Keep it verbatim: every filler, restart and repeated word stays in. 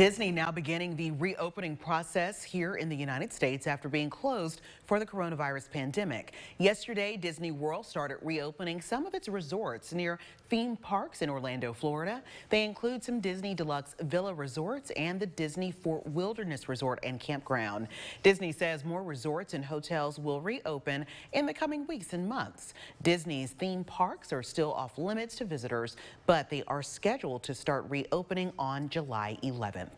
Disney now beginning the reopening process here in the United States after being closed for the coronavirus pandemic. Yesterday, Disney World started reopening some of its resorts near theme parks in Orlando, Florida. They include some Disney Deluxe Villa Resorts and the Disney Fort Wilderness Resort and Campground. Disney says more resorts and hotels will reopen in the coming weeks and months. Disney's theme parks are still off limits to visitors, but they are scheduled to start reopening on July eleventh.